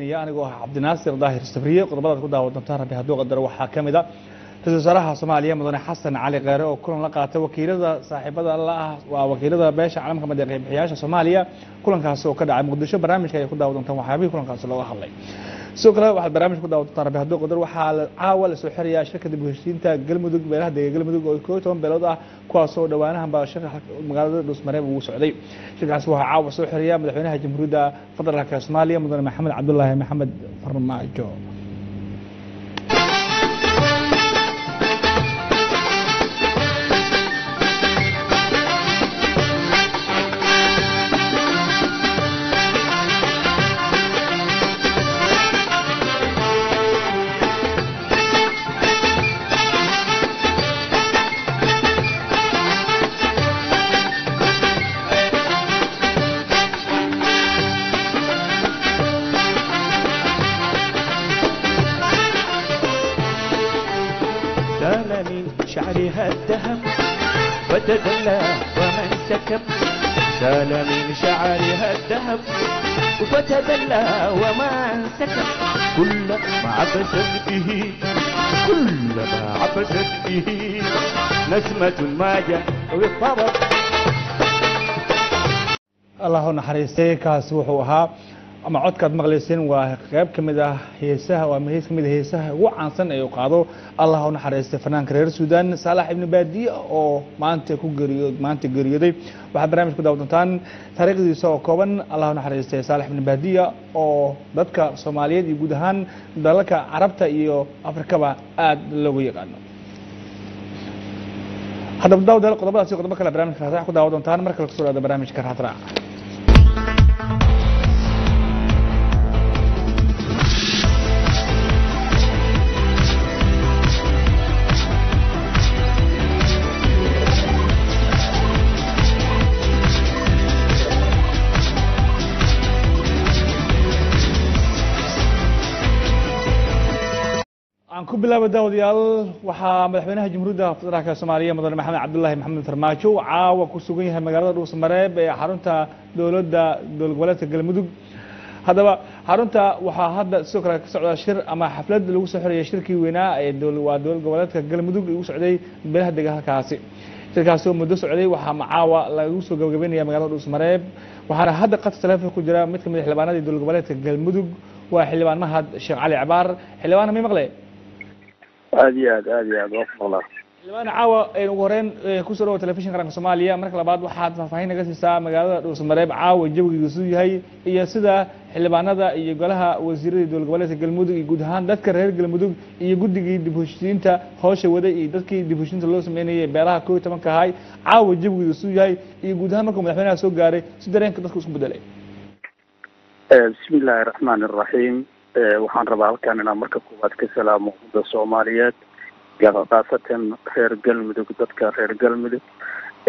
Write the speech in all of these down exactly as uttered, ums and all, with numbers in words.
يا أنا عبد الناصر ظاهر السبرية قربت كده ودمتها بها دوغ الدروة حاكمة رئيس وزراء الصومالية مدن حسن علي غيره وكلن لقاته وكيلة صاحبة الله ووكيلة باشا علمك مدير بحياش الصومالية كلن كاس وكذا مقدشة برامج كده ودمتها وحبيب كلن كاس الله حلي سوكرا واحد برامج كده ودمتها بها دوغ الدروة حال عاول سحرية شركة بوشتين تقل مدق بينها دقل مدق ويكوتهم بلوضة كواسو دوانها بشركة مقالة الأسمرية والسعودية شركة سوها عاول سحرية مدحونها جمهورية فضلها كالصومالية مدن محمد عبد الله محمد فرماجو. شعرها الذهب فتدلى ومن سكب سال من شعرها الذهب فتدلى ومن سكب كلما عبست به كلما عبست به نسمة ما جاء بالطرب الله نحرسي كاسوحوها أما عد كات مغلسين وغياب كمدة هيسها ومهيس كمدة هيسها وعنصن أيو قاضو الله نحرس فنان كرير السودان صالح ابن بادي أو ما أنت كجريد ما أنت جريدي وحبرامج كده وطنتان طريق دي سو كوبن الله نحرس صالح ابن بادي أو دتك سوماليد يجودهان دلك عربتا إيو أفريقيا بعد لوجي قانو هذا بدو ده القضاء بس القضاء كله برامج كده كده وطنتان مركز الصورة ده برامج كره ترى كبلا بداوديال وحا مدحوينها جمهورية فدرالك الصومالية مدن محمد عبد الله محمد فرماجو عاوا ku sugan yahay magaalada Dhuusmareeb ee xarunta dawladda dowladgoboleedka Galmudug hadaba xarunta waxa hadda soo kala socda shir ama xaflad lagu soo xiriyay shirkii weynaa ee dowladgoboleedka Galmudug uu socday beelaha deegaankaasi shirkaas oo muddo socday waxa macaawa lagu soo gabagabeeyay magaalada Dhuusmareeb waxaana hadda qad salaaf ku jira mid ka mid xildhibaanada dowladgoboleedka Galmudug waa xildhibaan Mahad Sheekh Cali Cabaar xildhibaan ma maqlay هذه هذه هذه والله. الآن عاوة وغرين كسروا تلفزيون كرنك الصومالية مركل بعض واحد فاهين قصي ساعة مقالة دوسمريب عاوة جو جسوي هاي هي سدا حلبانة دا يقولها وزير دول قبلة الجلمودق يقودهان دكتور هير الجلمودق يقود دقي دبوشتين تا هوش وده دكتور دبوشتين تلوس مني بيرها كوي تمن كهاي عاوة جو جسوي هاي يقودهان مركم الحين سوق جاري سدرين كده كوسم بدلي. بسم الله الرحمن الرحيم. waxaan rabaa halkaan inaan marka koowaad ka salaamo dadka Soomaaliyeed gaar ahaan reer galmudug dadka reer galmudug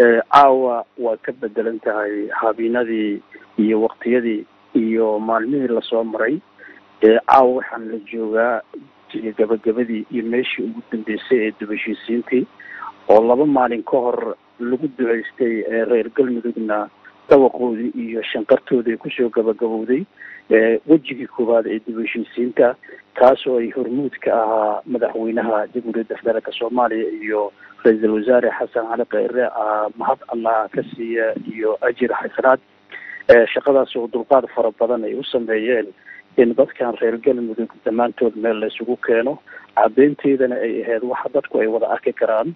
ee aawa waa ka bedelan tahay habeenadii iyo waqtiyadii iyo maalmihii la soo maray ee aawa waxaan la joogaa gabagabadii iyo meeshii ugu dambeysay ee dibashiisiintii oo laba maalin ka hor lagu duceystay reer galmudugna tawaqoodii iyo shanqartoodii ku soo gabagabowday wajigii koowaad ee dibashiisiinta taasoo ay hormuud ka ahaa madaxweynaha jamhuuriyadda federaalka Soomaaliya iyo ra'iisul wasaare Xasan Cali Khayre mahad Allah ka siiya iyo ajir xasanaad shaqadaas oo dulqaad fara badan ay u sameeyeen in dadkan reer galmudug dhammaantood meel la isugu keeno cadeynteedana ay ahayd wax dadku ay wada arki karaan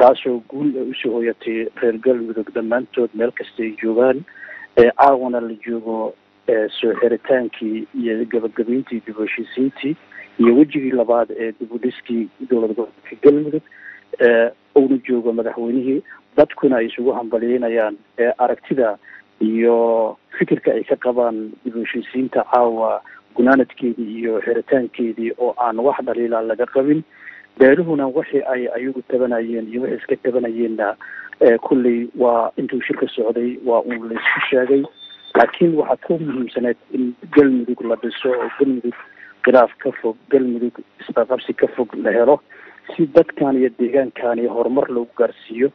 taasoo guul u soo hoyatay reer galmudug dhammaantood meel kasta ay joogaan aaguna la joogo soo xiritaanki iyo gabagabeyntii dibashiisiintii iyo wajigii labaad ee dibudiskii dowladda gobolka Galmudug ee uu joogo madaxweynihii dadkuna ay isugu hambalyeynayaan ee aragtida iyo fikirka ay ka qabaan dibashiisiinta caawa gunaanadkeedii iyo xiritaankeedii oo aan wax dhaliila laga qabin beeruhuna wixii ay ayagu tabanayeen iyo wixii iska tabanayeenna kulli waa intuu shirka socday waa uu la isku sheegay لكن waxaa ku muhiimsanaa in galmudug la dhiso oo galmudug khilaaf ka fog galmudug isqabqabsi ka fog la helo si dadkan iyo deegaankan horumar loo gaarsiiyo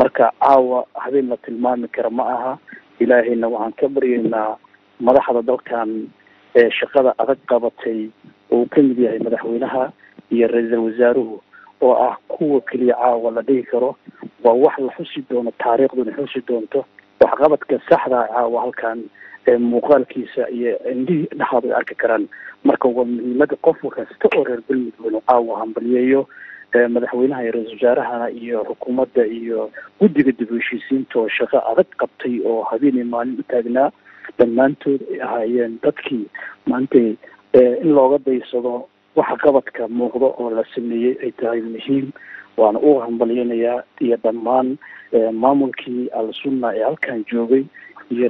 marka aawa habeen la tilmaami kara ma aha ilaahayna waxaan ka baryaynaa madaxda dalkan shaqada adag qabatay oo ka mid yahay madaxweynaha iyo ra'iisul wasaaruhu oo ah kuwa kaliya caawa la dhigi karo waa wax la xusi doono taariikhduna xusi doonto wax qabadka saxda ah caawa halkan muuqaalkiisa iyo indii dhaxad arki karaan marka waa muhiimada qofka kasta oo reer galbeedka caawa hambaliyeeyo madaxweynaha iyo ra'iisul wasaaraha iyo xukuumadda iyo guddiga dib u heshiisiinta oo shaqo adag qabtay oo habeenay maalin u taagnaa dhammaantood ayaan dadkii maanta in looga daysado waxa qabadka muuqdo oo la sameeyay ay tahay muhiim waan u hambaliyanayaa iyo dhammaan maamulkii al-sunna ee halkan joogay iyo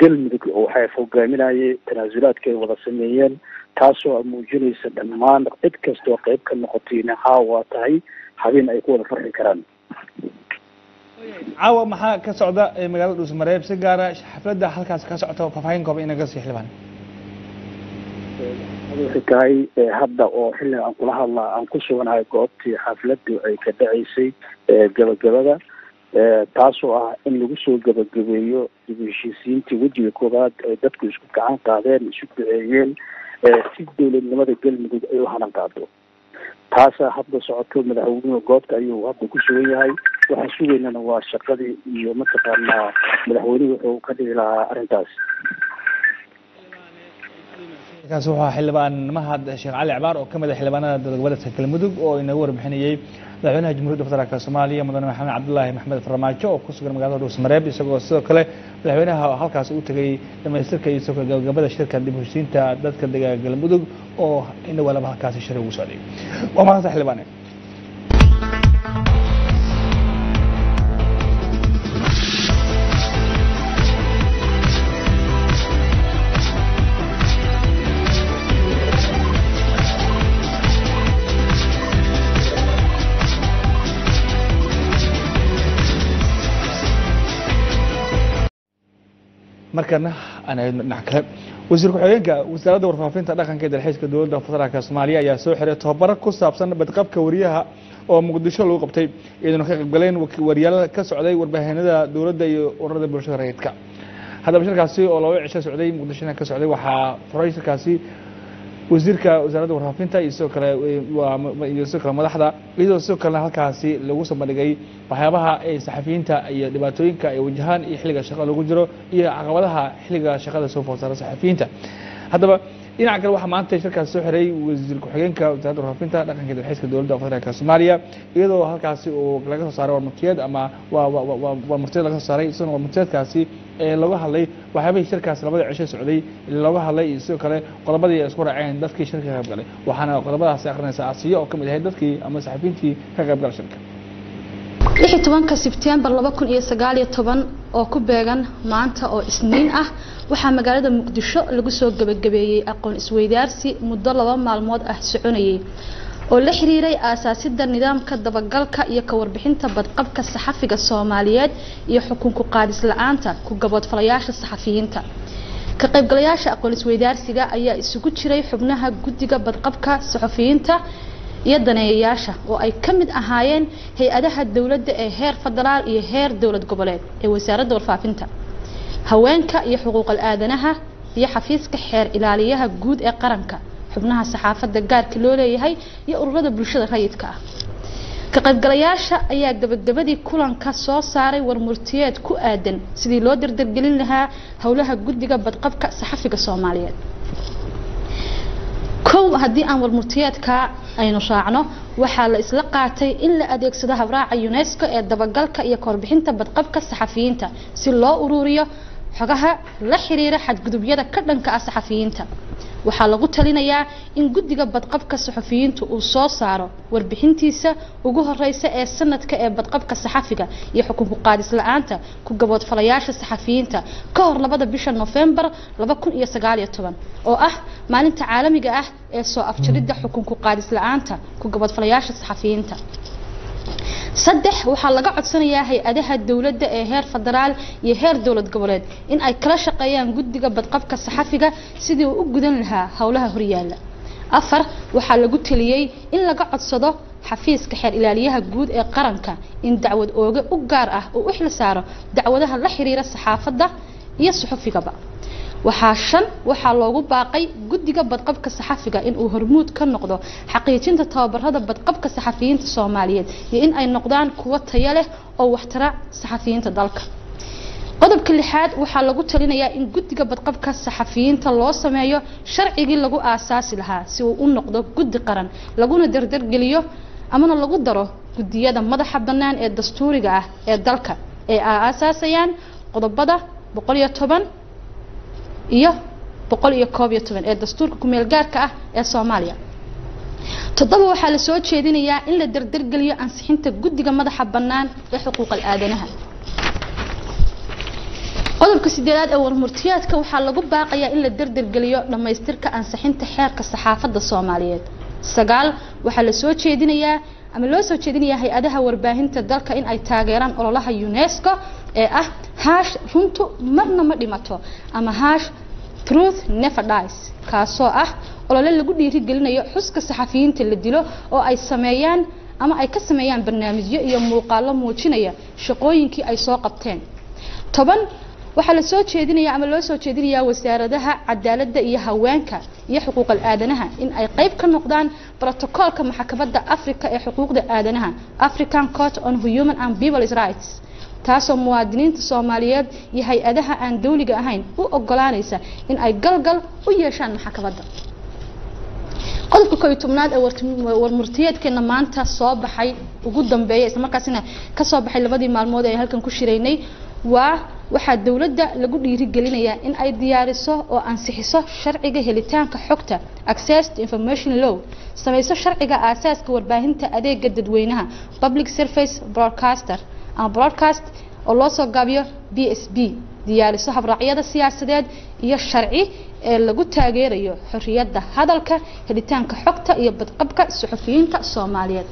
galmudug oo waxay fogaaminayay tanaasulaadka ay wada sameeyeen taasoo muujinaysa dhammaan cid kasta oo qayb ka noqotay in caawa tahay habeen ay ku wada farxi karaan عاو محا كسعودة مجال دوس مريب سجارة حفلة ده حلقة كسعودة وفاين كوب إنك سيح لبنان. هذا كاي هبدا أو حلا أنقلها الله أنقصه ونهاي كوب في حفلة كدعيسي جبل جبلة تاسوا إن لقصوا جبل جبليو بيشيسين تودي كورات دتكوش كعان قادين شو بعين سيدول النماذج الموجود أيوه هنقعدوا. تاسا هبدا سعودة مدعوين كوب أيوه هبدا كوشوي هاي. وحسوي إننا وشقدي يوم تقرنا بالحواري وكذي إلى أرنتاس. كان سوها حلبان ما هاد شيخ علي عبار وكمل حلبانا درجات الكلمدوق وينور بحنيجي دعونا جمهور دفتر الصومالية مدن محمد عبد الله محمد فرماجو وقصقر مقاطع روس مريب يسوق السوكلة دعونا هالكاس وتجي لما يصير كي يسوق قبل الشركة اللي بوشين تعدد كذا الكلمدوق أو إنه ولا بهالكاس الشرق وسعودي وما هذا حلبانه. markana ana nacka wasiir ku xigeenka wasaaradda warfaafinta dhaqankeeda ee xisbiga dawladda federaalka Soomaaliya ayaa soo xiray tababar ku saabsan badqabka wariyaha oo Muqdisho lagu qabtay iyadoo ka qaybgaleen wariyaal ka socday warbaahinada dawladda iyo ururada bulshada rayidka hadaba shirkaasi oo loo cishay socday Muqdishona ka socday waxa furay shirkaasi wasiirka wasaaradda warfaafinta iyo soo kale iyo soo kale madaxda iyadoo soo kale halkaasi lagu soo bandhigay waxyaabaha ay saxafiyiinta iyo dhibaatooyinka ay wajahaan iyo xilliga shaqada lagu jiro iyo caqabadaha xilliga shaqada soo foosara saxafiyiinta hadaba dhinaca kale waxa maanta shirkaasi soo xiray wasiir ku-xigeenka wasaaradda warfaafinta dhaqanka iyo xisbiga dawladda federaalka Soomaaliya iyadoo halkaasi oo laga soo saaray warmatiyeed ama waa waa murtid laga soo saaray isagoo warmatiyeedkaasi ee laga hadlay waxyaabihii shirkaasi labada cisho socday laga hadlay iyo sidoo kale qodobadii isku raaceen dadkii shirka ka qaybgalay waxaana qodobadaasi aqrinaysa asiyo oo ka mid ah dadkii ama saxafiyiintii ka qaybgalay shirka lixdan ka Sebtembar laba kun iyo sagaal iyo toban oo ku beegan maanta oo isniin ah waxaa magaalada Muqdisho lagu soo gabagabeeyay aqoon isweydaarsi muddo laba maalmood ah soconayay oo la xiriiray aasaasidda nidaamka dabagalka iyo ka warbixinta badqabka saxafiga Soomaaliyeed iyo xukun ku qaadis la'aanta ku gabad falayaasha saxafiyiinta ka qaybgalayaasha aqoon isweydaarsiga ayaa isugu jiray xubnaha guddiga badqabka saxafiyiinta iyo daneeyayaasha oo ay kamid ahaayeen hay'adaha dawladda ee heer federaal iyo heer dawlad goboleed ee wasaaradda warfaafinta haweenka iyo xuquuqul aadanaha iyo xafiiska xeer ilaaliyaha guud ee qaranka xubnaha saxaafadda gaarka loo leeyahay iyo ururada bulshada rayidka ah ka qaybgalayaasha ayaa gabagabadii kulanka soo saaray warmurtiyeed ku aadan sidii loo dirdirgelin lahaa howlaha guddiga badqabka saxafiga Soomaaliyeed كو هدي أمر مرتيات كا أي نشاعنه وحال إسلاقاتي إلا أديك صدها براع يونسكو الدبقال كا يكور بحنتا بدقبك الصحفيين تا سلا أروريا حقها لحريرة حد قدوبيادا كردن كا الصحفيين تا وحال غوتا لنا يا إن قدقا بدقبك الصحفيين تا وصو سارو وربحنتيسا وقوها الرئيسة إيه سنة كا بدقبك الصحفيكا يحكم قادس الآن تا كو قبوت فلاياش الصحفيين تا كور لبدا بيشا نوفمبر لبا كون إيا سقاليا طبان أو أه maalinta caalamiga ah ee soo afjaridda xukunka qaadis la'aanta ku gabad falayaasha saxafiyiinta saddex waxa laga codsanayaa hay'adaha dawladda ee heer federaal iyo heer dawlad goboleed in ay kala shaqeeyaan guddiga badqabka saxafiga sidii uu u gudan lahaa howlaha horyaalla afar waxa lagu taliyay in laga codsado xafiiska xeer ilaaliyaha guud ee qaranka in dacwad ooga u gaar ah oo u xil saaro dacwadaha la xiriira saxaafadda iyo suxufigaba waxaa shan waxa loogu baaqay gudiga badqabka saxafiga in uu hormuud ka noqdo xaqiijinta tababarada badqabka saxafiyiinta Soomaaliyeed iyo in ay noqdaan kuwa tayo leh oo waxtarka saxafiyiinta dalka qodobka lixaad waxa lagu talinayaa in gudiga badqabka saxafiyiinta loo sameeyo sharciigi lagu aasaasi lahaa si uu u noqdo gudi qaran laguna dardar geliyo amana lagu daro gudiyada madaxa bannaan ee dastuuriga ah ee dalka ee aasaasayaan qodobada boqol iyo toban iyo boqol iyo koob iyo toban ee dastuurka kumeel gaarka ah ee Soomaaliya toddoba waxa la soo jeedinayaa in la dardar geliyo ansixinta gudiga madaxa bannaan ee xuquuqul aadanaha qodobka siddeedaad ee warmurtiyaadka waxa lagu baaqayaa in la dardar geliyo dhamaystirka ansixinta xeerka saxaafadda Soomaaliyeed sagaal waxa la soo jeedinayaa ama loo soo jeedinayaa hay'adaha warbaahinta dalka in ay taageeraan ololaha UNESCO ee ah haash runtu marna ma dhimato ama haash truth never dies kaasoo ah olole lagu dhiiri gelinayo xuska saxafiyiinta la dilo oo ay sameeyaan ama ay ka sameeyaan barnaamijyo iyo muuqaalo muujinaya shaqooyinkii ay soo qabteen toban waxa la soo jeedinayaa ama loo soo jeedinayaa wasaaradaha cadaaladda iyo haweenka iyo xuquuqul aadanaha in ay qayb ka noqdaan protokolka maxkamadda Afrika ee xuquuqda aadanaha African Court on Human and People's Rights taasoo muwaadiniinta Soomaaliyeed iyo hay'adaha aan dawliga ahayn u ogolaanaysa in ay galgal u yeeshaan maxkamadda qodobka koobnaad ee warmurtiyeedkeena maanta soo baxay ugu dambeeyay isla markaasina ka soo baxay labadii maalmood ee halkan ku shiraynay waa waxa dawladda lagu dhiiri gelinaya in ay diyaariso oo ansixiso sharciga helitaanka xogta access to information law samayso sharciga aasaaska warbaahinta adeega dadweynaha public service broadcaster ama broadcast oo loo soo gaabiyo B S B diyaariso habraacyada siyaasadeed iyo sharci ee lagu taageerayo xorriyadda hadalka helitaanka xogta iyo badqabka suxufiyiinta Soomaaliyeed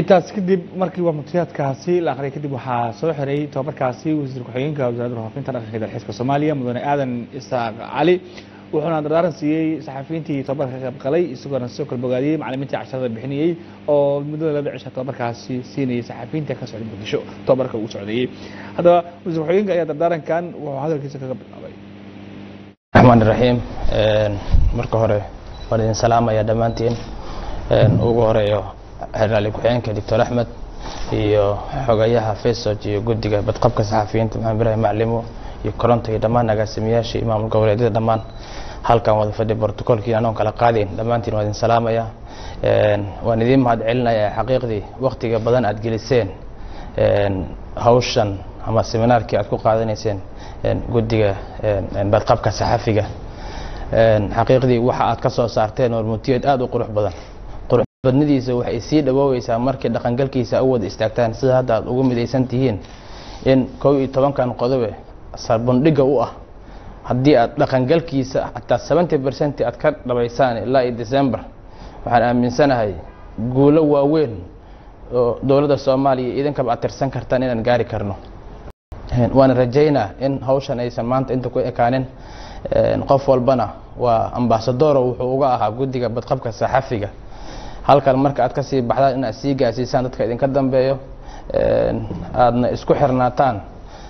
intaas kadib markii warmurtiyaadkaasi la akhriyo kadib waxaa soo xiray tababarkaasi wasiir ku-xigeenka wasaaradda warfaafinta dhaqanka xisbiga Soomaaliya mudane aadan isaaq cali wuxuuna dardaaran siiyay saxafiyiintii tababarka ka qalay isagoona soo kalbogaadiyay macallimiinta casharada bixinayay oo mudada laba cisha tababarkaasi siinayay saxafiyiinta ka socda Muqdisho tababarka uu socdeeyay hadaba wasiir ku-xigeenka ayaa dardaarankan wuxuu hadalkiisa kaga bilaabay Rahmaan Rahiim marka hore waan idin salaamaya dhamaantiin ugu horeeyo هرالي كوحين كدكتور أحمد يو حقيقة فيسوج يقدّي قبض قبض كصحفيين تمام برا معلمو يكرنت يدمان نجاسمية شيء ما من قبل يدير دمان هل كان وظيفة البرتقال كي أنا وكلا قاعدين دمان تين وادين سلامة يا ونديم هاد علنا يا حقيقة وقت قبضان أتجلسين هوشن هم السمينار كي أتكو قاعدين يسين قدّي قبض قبض كصحفية حقيقة وحاء كسر ساعتين والمتيت أدو قروح بدن badnidiisa waxay sii dhawaayaysaa markii dhaqangalkiisa awood istaagtaan sida hadda ugu midaysan tihiin in koob iyo toban kan qodobe sarbandhiga u ah hadii aad dhaqangalkiisa hatta sabcin boqol aad ka dhabaysaan ilaa December waxaan aaminsanahay guulo waaweyn oo dawladda Soomaaliya idanka ba atirsan kartaan inaan gaari karno waan rajaynaa in hawshan ay samaanta inta ku ekaaneen qof walbana waa ambassador wuxuu uga ahaa gudiga badqabka saxafiga halkan marka aad ka sii baxdaan in aad sii gaasiisaan dadka idinka dambeeyo aadna isku xirnaataan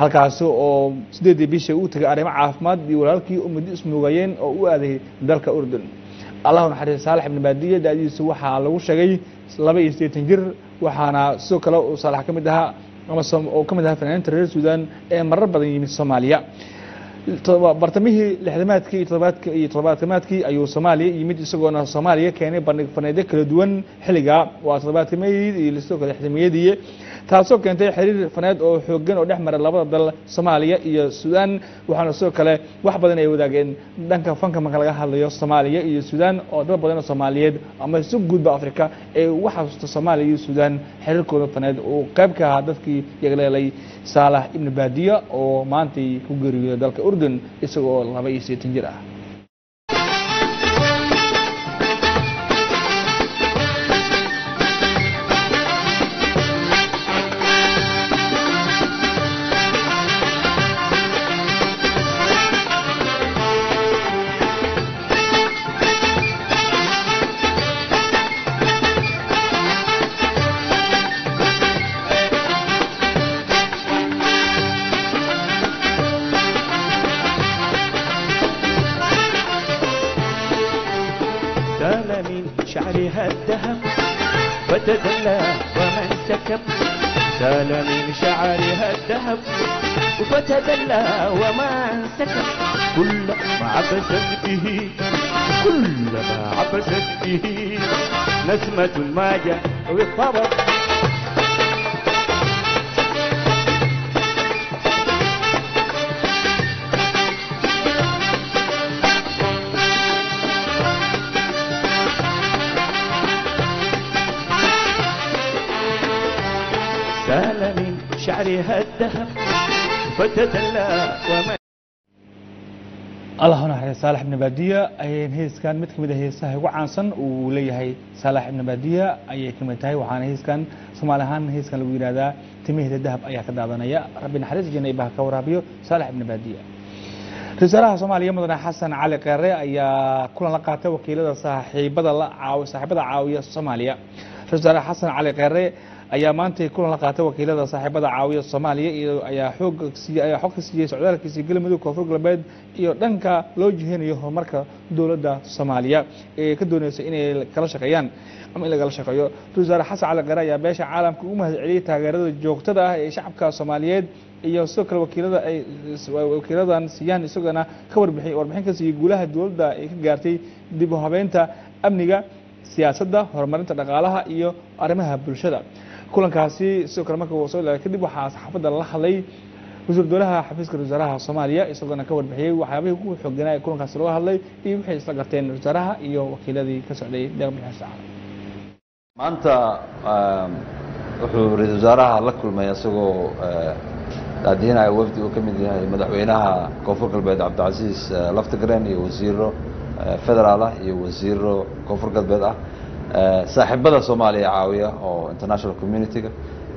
هل كاسو أو سديدي بيشي أوتر أريم عافمات بيولالكي أمدي اسمه غيين أو أذي دالك أردن الله نحرسته صالح ابن بادية دادي سوحة لو شغي لبي يستيتنجر وحنا سوكا لو صالح كما ذا oo ka mid ah fanaaniinta reer Suudaan ee marar badan yimid Soomaaliya bartamihii lixdamaadkii iyo toddobaadkii iyo toddobaadkii ayuu Soomaaliya yimid isagoona Soomaaliya keenay bandhig faneed kala duwan xilliga waa toddobaadkii meeyid iyo lisoo kala xidhmeeyay taasoo keentay xiriir faneed oo xooggan oo dhexmara labada dal Soomaaliya iyo Suudaan waxaana soo kale wax badan ay wadaageen dhanka fanka marka laga hadlayo Soomaaliya iyo Suudaan oo dad badan oo Soomaaliyeed ama soo guudba Afrika ee waxa soo Soomaaliya iyo Suudaan xiriirkooda faneed oo qayb ka ah dadkii yagleelay Saalax ibn Baadiya oo maanta ku geeriyo dalka Urdun isagoo laba iyo siddeed jir ah على من شعرها الذهب فتدلى ومن سكب سال من شعرها الذهب فتدلى ومن سكب كل ما عبست به كل ما عبست به نسمة الماجة والطرب. سال من شعرها الذهب فتدلى وما الله هنا صالح بن بادية أي هيس كان متك مده هيس هاي وعنصن وليه صالح بن بادية أي كمتاي وعن هيس كان سمالهان هيس كان لو يرادا تميه الذهب أي خدنا ضنيا ربنا حرز جنبها كورابيو صالح بن بادية رسالة سمالية مدن حسن على قراء يا كل لقاته وكيلة صاحب بدل عاو صاحب بدل عاوية سمالية رسالة حسن على قراء ayaa maanta kulan la qaatay wakiilada saaxiibada caawiya Soomaaliya iyo ayaa xoogsiiyay ayaa xoogsiiyay socdaalkiisa galmudug koonfur galbeed iyo dhanka loo jiheenayo horumarka dawladda Soomaaliya ee ka doonaysa inay kala shaqeeyaan ama in laga shaqeeyo Tusaare Xasan Cali Qaraay ayaa beesha caalamka u mahadceliyay taageerada joogtada ah ee shacabka Soomaaliyeed iyo sidoo kale wakiilada ay wakiiladan siyaan isagana ka warbixiyay warbixin ka sii guulaha dawladda ee ka gaartay dib u habeynta amniga siyaasadda horumarinta dhaqaalaha iyo arrimaha bulshada kulankaasi soo kala markii uu soo ilaa kadib waxa saxaafadda la hadlay wasiir dowlaha xafiiska wasaaraha Soomaaliya isagoo ka warbixiyay waxyaabihii ku xogganay kulankaasi loo hadlay iyo wixii isla garteen wasaaraha iyo wakiiladii ka socday deegaanka saxaafadda maanta wuxuu raiisul wasaaraha la kulmay isagoo daadinaya wafdi uu ka mid yahay madaxweynaha koonfur galbeed Cabdicasiis Laftagreen iyo wasiiro federaal ah iyo wasiiro koonfur galbeed ah saaxiibada Soomaaliya caawiya oo international community ga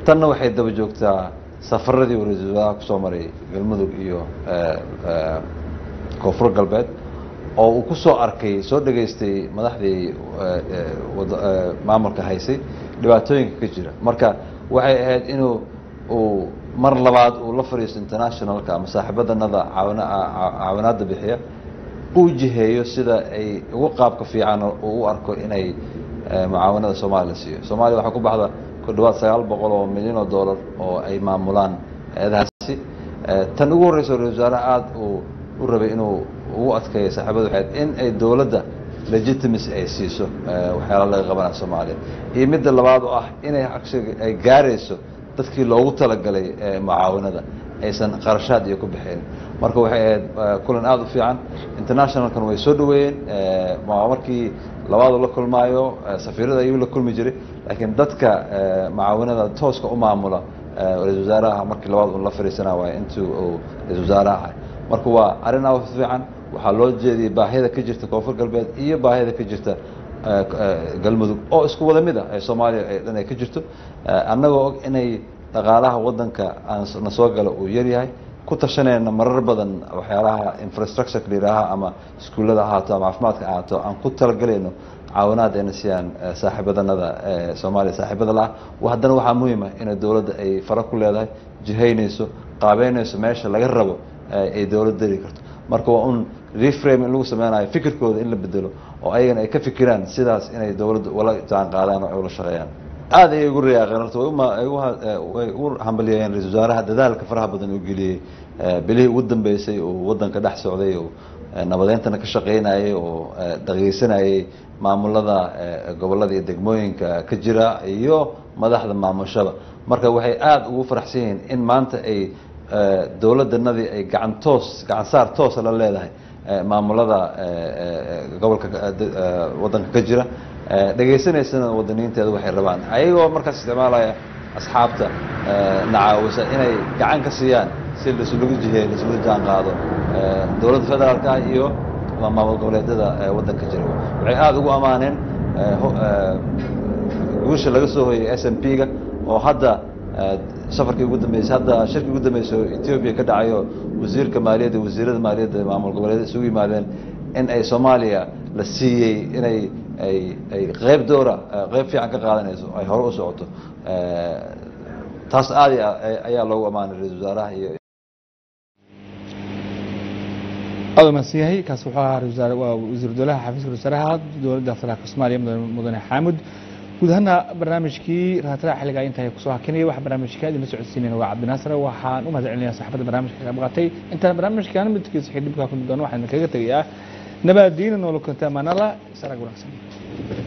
tan waxay daba joogtaa safaradii waraysiga ku soo maray galmudug iyo koonfur galbeed oo uu ku soo arkay soo dhageystay madaxdii maamulka haysay dhibaatooyinka ka jira marka waxay ahayd inuu uu mar labaad uu la fariisto international ka saaxiibadanada caawinaada bixiya uu jiheeyo sida ay ugu qaabka fiican uu arko inay معاونة الصومالية الصومالية وحكوا بعضها كدوات سيال بقولوا مليون دولار أو أي معمولان هذا الشيء تنقول رئيس الوزراء عاد وربي إنه هو أذكى سحب الواحد إن الدولة ده لجتمس أسيسه وحيل الله غبنا الصومالية يمد اللي بعده أح إن أكثر جارسه تذكر لو تلقى لي معاونة ده أيضا قرشات يكون بحين مركو واحد كلن عاد في عن international كانوا يسودوين معمركي لواضع لكل مايو سفير ذا يقول لكل مجري لكن دتك معاونة توسك أمامولا الوزراء مركي لواضع الله فريسنا وأنتو الوزراء مركو أرنا وفي عن وحلول جدي باهذا كجرت كوفر قلبي إيه باهذا كجرت قلمذوق أو إسكو ولا مذا الصومالي لأن كجرت أنا وق إني تقالها وضن ك نسوق له ويريها كنت شنو أنا مرر بدن وحيراها إنفراستراكشر كليراها أما سكول هذا هاتا معلومات هاتا أن كنت رجلينه عاونات النسيان صاحب هذا هذا سومالي صاحب هذا لا وهذا هو مهمة إن الدولة أي فرق كل هذا جهينيسو قابينيسو ماشي لا جربوا أي دولة ذيكرت مركو أن ريفريم اللي هو سمعنا فكر كود إلا بدله أو أي كفكران سداس إن الدولة ولا تعن قالان ولا شغيان هذا يقول ريا غنرته وما يقول هم بلي يعني الوزراء هذا ذلك فرح بدن يقولي بلي ودن بيسي وودن كدح سعودي ونبضين تنا كشقينا أي ودقيسنا أي معمول هذا قبل هذا يدقمون كجرا يو ما ذا حد معمول شبه مركب وحي آد وفرح سين إن ما أنت أي دولة النبي أي قعن توس قعن صار توس على الله ده معمول هذا قبل ودن كجرا دقيسنا السنة ودنين تدو حي ربان أيوة مركز استعماله أصحابته نعاوسة إنه كعن كسيان سيل سلوك جهة سلوك جان قاضي دولة فدرال كأيوة لما وقبل هذا ودن كجروا وعاد هو أمانين وش اللي قصه هي إس إم بي وهذا سفر كيقدم بيس هذا شركة قدم بيسو إثيوبيا كدعايو وزير كمالية وزير المالية معمول قبل هذا سوي مالين إن أي سوماليا للسي إن أي أي أي غيب دورة غيب في عقل قادنا يسوع أي هرقص عطوا تاس عادي أي أي لو أمان الرئيس وزراء هي أول مسيحي كسوحة وزير وزير الدولة حفيظ الوزراء دولة دفتر الصومالية مدن حامد ودهنا برنامج كي راح تلاقي حلقة أنت كسوحة كنية واحد برنامج كي اللي مسؤول سنين هو عبد الناصر وحان وما زعلني صاحب البرنامج كي أبغاتي أنت البرنامج كان بتكيس حد بكون دون واحد من كذا تريا نبى الدين إنه لو كنت أمانة لا سرقوا رأسي.